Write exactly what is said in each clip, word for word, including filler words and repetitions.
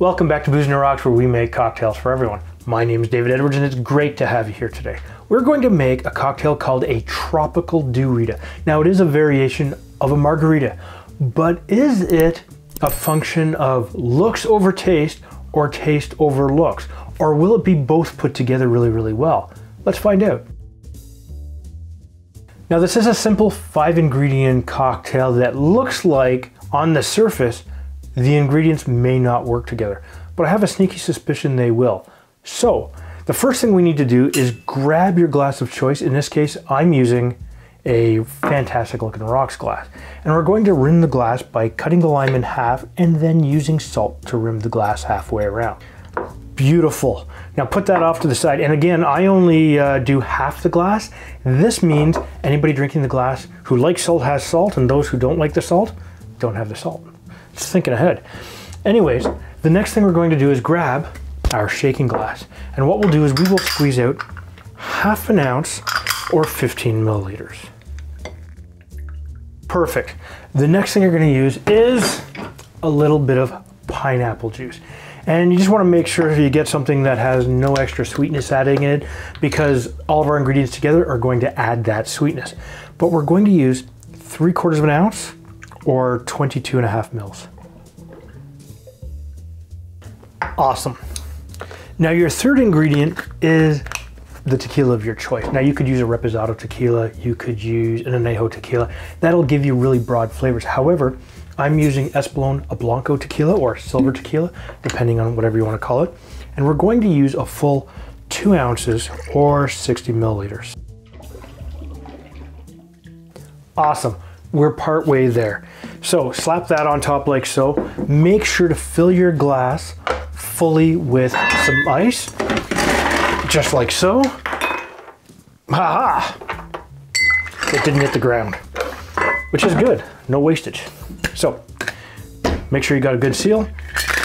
Welcome back to Booze On The Rocks, where we make cocktails for everyone. My name is David Edwards, and it's great to have you here today. We're going to make a cocktail called a Tropical Dewrita. Now, it is a variation of a margarita, but is it a function of looks over taste or taste over looks? Or will it be both put together really, really well? Let's find out. Now, this is a simple five ingredient cocktail that looks like, on the surface, the ingredients may not work together, but I have a sneaky suspicion they will. So the first thing we need to do is grab your glass of choice. In this case, I'm using a fantastic looking rocks glass. And we're going to rim the glass by cutting the lime in half and then using salt to rim the glass halfway around. Beautiful. Now put that off to the side. And again, I only uh, do half the glass. This means anybody drinking the glass who likes salt has salt, and those who don't like the salt don't have the salt. Just thinking ahead. Anyways, the next thing we're going to do is grab our shaking glass. And what we'll do is we will squeeze out half an ounce or fifteen milliliters. Perfect. The next thing you're going to use is a little bit of pineapple juice. And you just want to make sure you get something that has no extra sweetness adding in it, because all of our ingredients together are going to add that sweetness. But we're going to use three quarters of an ounce or twenty-two and a half mils. Awesome. Now your third ingredient is the tequila of your choice. Now you could use a reposado tequila, you could use an añejo tequila. That'll give you really broad flavors. However, I'm using Espolòn, a Blanco tequila or silver tequila, depending on whatever you want to call it. And we're going to use a full two ounces or sixty milliliters. Awesome. We're partway there. So slap that on top like so. Make sure to fill your glass fully with some ice, just like so. Ha ha! It didn't hit the ground, which is good. No wastage. So make sure you got a good seal,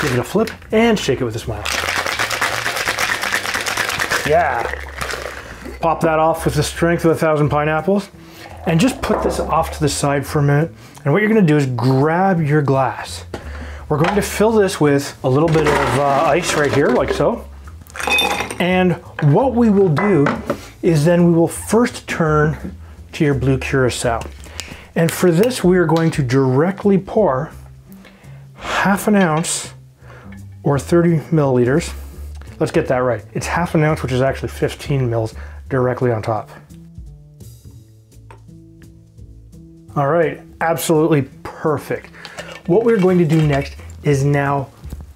give it a flip, and shake it with a smile. Yeah. Pop that off with the strength of a thousand pineapples. And just put this off to the side for a minute. And what you're gonna do is grab your glass. We're going to fill this with a little bit of uh, ice right here, like so. And what we will do is then we will first turn to your blue curacao. And for this, we are going to directly pour half an ounce or thirty milliliters. Let's get that right. It's half an ounce, which is actually fifteen mils, directly on top. All right, absolutely perfect. What we're going to do next is now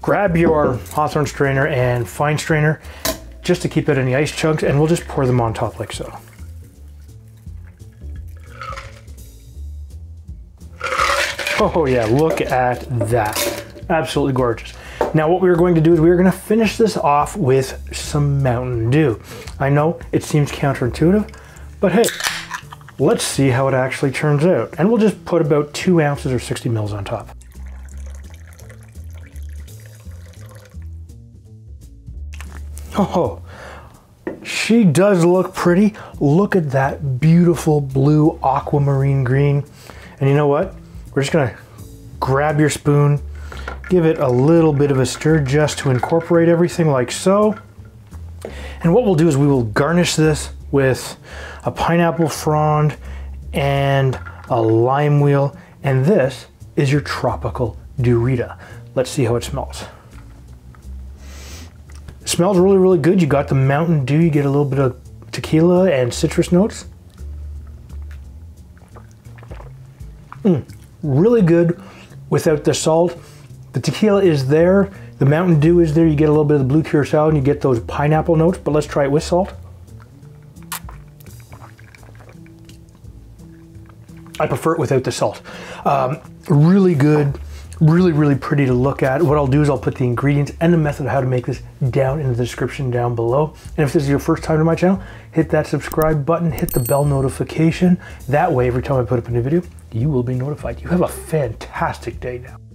grab your Hawthorne strainer and fine strainer just to keep out any ice chunks, and we'll just pour them on top like so. Oh yeah, look at that. Absolutely gorgeous. Now what we're going to do is we're gonna finish this off with some Mountain Dew. I know it seems counterintuitive, but hey, let's see how it actually turns out. And we'll just put about two ounces or sixty mils on top. Oh, she does look pretty. Look at that beautiful blue aquamarine green. And you know what? We're just gonna grab your spoon, give it a little bit of a stir just to incorporate everything like so. And what we'll do is we will garnish this with a pineapple frond and a lime wheel. And this is your Tropical Dewrita. Let's see how it smells. It smells really, really good. You got the Mountain Dew, you get a little bit of tequila and citrus notes. Mm, really good without the salt. The tequila is there, the Mountain Dew is there, you get a little bit of the blue curacao and you get those pineapple notes, but let's try it with salt. I prefer it without the salt. Um, really good, really, really pretty to look at. What I'll do is I'll put the ingredients and the method of how to make this down in the description down below. And if this is your first time to my channel, hit that subscribe button, hit the bell notification. That way, every time I put up a new video, you will be notified. You have a fantastic day now.